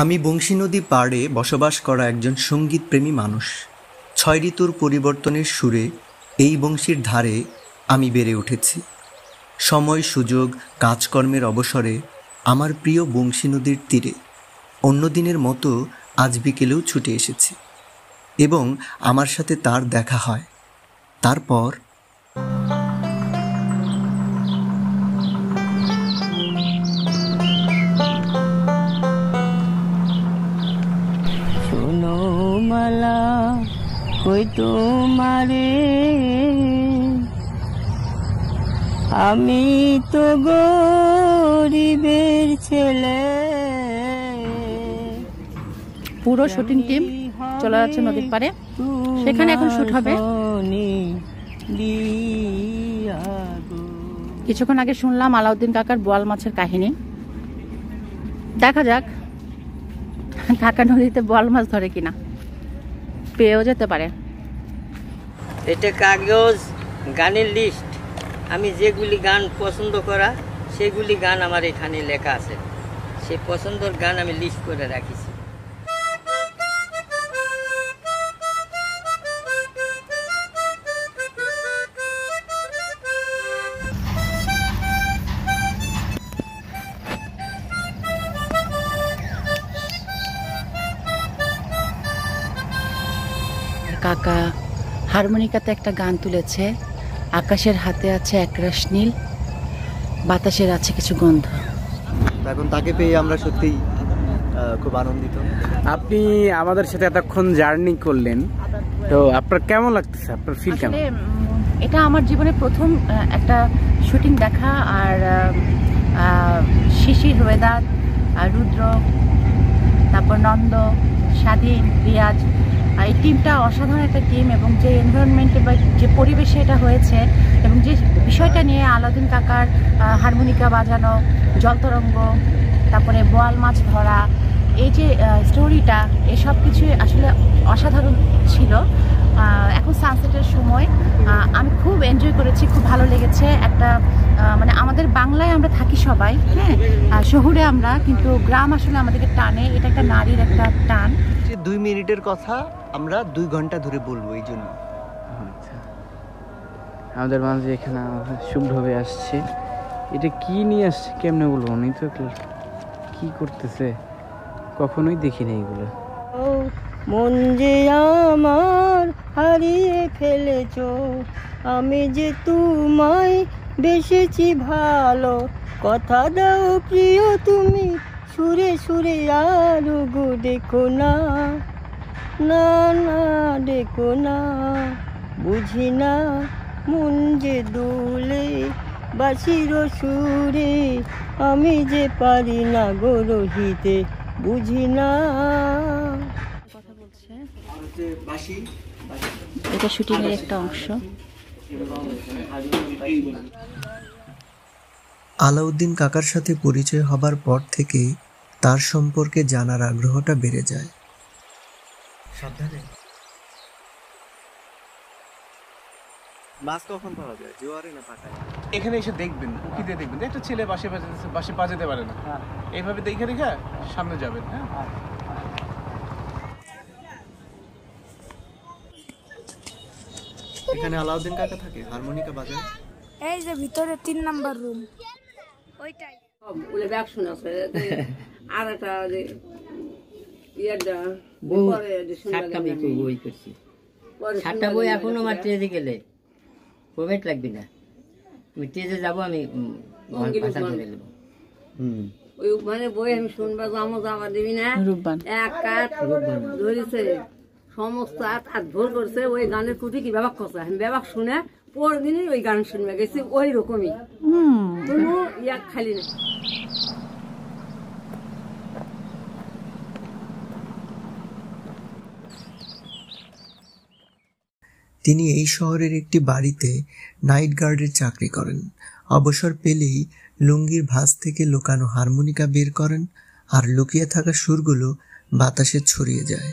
আমি বংশী নদী পাড়ে বসবাস করা একজন সঙ্গীতপ্রেমী মানুষ। ছয় ঋতুর পরিবর্তনের সুরে এই বংশীর ধারে আমি বেড়ে উঠেছি। সময়, সুযোগ, কাজকর্মের অবসরে আমার প্রিয় বংশী নদীর তীরে অন্যদিনের মতো আজ বিকেলেও ছুটে এসেছি এবং আমার সাথে তার দেখা হয়। তারপর ওই তোমারে আমি তো গরিবের ছেলে। পুরো শুটিং টিম চলে যাচ্ছে নদীর পারে, সেখানে এখন শুট হবে। কিছুক্ষণ আগে শুনলাম আলাউদ্দিন কাকার বোয়াল মাছের কাহিনী। দেখা যাক কাকা নদীতে বোয়াল মাছ ধরে কিনা, পেয়েও যেতে পারে। এটা কাগজ গানের লিস্ট, আমি যেগুলি গান পছন্দ করা সেগুলি গান আমার এখানে লেখা আছে। সেই পছন্দর গান আমি লিস্ট করে রাখিছি। কাকা হারমোনিকাতে একটা গান তুলেছে। আকাশের হাতে আছে একরাশ নীল, বাতাসের আছে কিছু গন্ধ। এখন তাকে পেয়ে আমরা সত্যিই খুব আনন্দিত। আপনি আমাদের সাথে এতক্ষণ জার্নি করলেন, তো আপনার কেমন লাগতেছে? আপনার ফিল কেমন? এটা আমার জীবনে প্রথম একটা শুটিং দেখা। আর শিশির, রোয়েদাত, রুদ্র, তারপর নন্দ, স্বাধীন, রিয়াজ, এই টিমটা অসাধারণ একটা টিম। এবং যে এনভায়রনমেন্টে বা যে পরিবেশে এটা হয়েছে এবং যে বিষয়টা নিয়ে আলাউদ্দিন কাকার হারমোনিকা বাজানো, জলতরঙ্গ, তারপরে বোয়াল মাছ ধরা, এই যে স্টোরিটা, এসব কিছুই আসলে অসাধারণ ছিল। এখন সানসেটের সময়, আমি খুব এনজয় করেছি, খুব ভালো লেগেছে। একটা মানে আমাদের বাংলায় আমরা থাকি সবাই, হ্যাঁ, শহরে আমরা, কিন্তু গ্রাম আসলে আমাদেরকে টানে। এটা একটা নারীর একটা টান। 2 মিনিটের কথা আমরা 2 ঘন্টা ধরে বলবো, এই জন্য আমাদের মাঝে এখানে শুভ্রভাবে আসছে। এটা কি নিয়ে আসছে কেমনে বলবো, উনি তো কি করতেছে কখনোই দেখিনি এগুলো। মন যে আমার হারিয়ে ফেলেছ, আমি যে তোমায় বেসেছি ভালো, কথা দাও প্রিয় তুমি সুরে সুরে আর গো, দেখো না না না দেখো না, বুঝি না মন যে দোলে বাঁশির সুরে, আমি যে পারি না গো রহিতে, বুঝি না। এটা শুটিং এর একটা অংশ। আলাউদ্দিন কাকার সাথে পরিচয় হবার পর থেকে তার সম্পর্কে জানার আগ্রহটা বেড়ে যায়। এখানে এসে দেখবেন, উকিতে দেখবেন একটা ছেলে বাসে বাজাতে পারে না, এইভাবে দেখে রেখে সামনে যাবেন। হ্যাঁ, এখানে আলাউদ্দিন কাকা থাকে, হারমোনিকা বাজায়। এই যে ভিতরে 3 নম্বর রুম, ওইটাই বলে ব্যাগ শোনাছে। আর একটা যে ইয়াটা উপরে যে সাতটা বই করছি, 7টা বই এখনো আমার ট্রেজে গেলে কোভিড লাগবে না, আমি ট্রেজে যাব, আমি ভাষা ধরে নেব। ওই মানে বই আমি শুনবা জামো জামা দিবি না, এক কাট ধরেছে সমস্ত হাত ভোর করছে। ওই গানের কুটি কি ব্যাপক করছে, আমি ব্যাপক শুনে পরদিনই ওই গান শুনবে গেছি, ওই রকমই কোনো ইয়া খালি না। তিনি এই শহরের একটি বাড়িতে নাইট গার্ডের চাকরি করেন। অবসর পেলেই লুঙ্গির ভাঁজ থেকে লোকানো হারমোনিকা বের করেন আর লুকিয়ে থাকা সুরগুলো বাতাসে ছড়িয়ে যায়।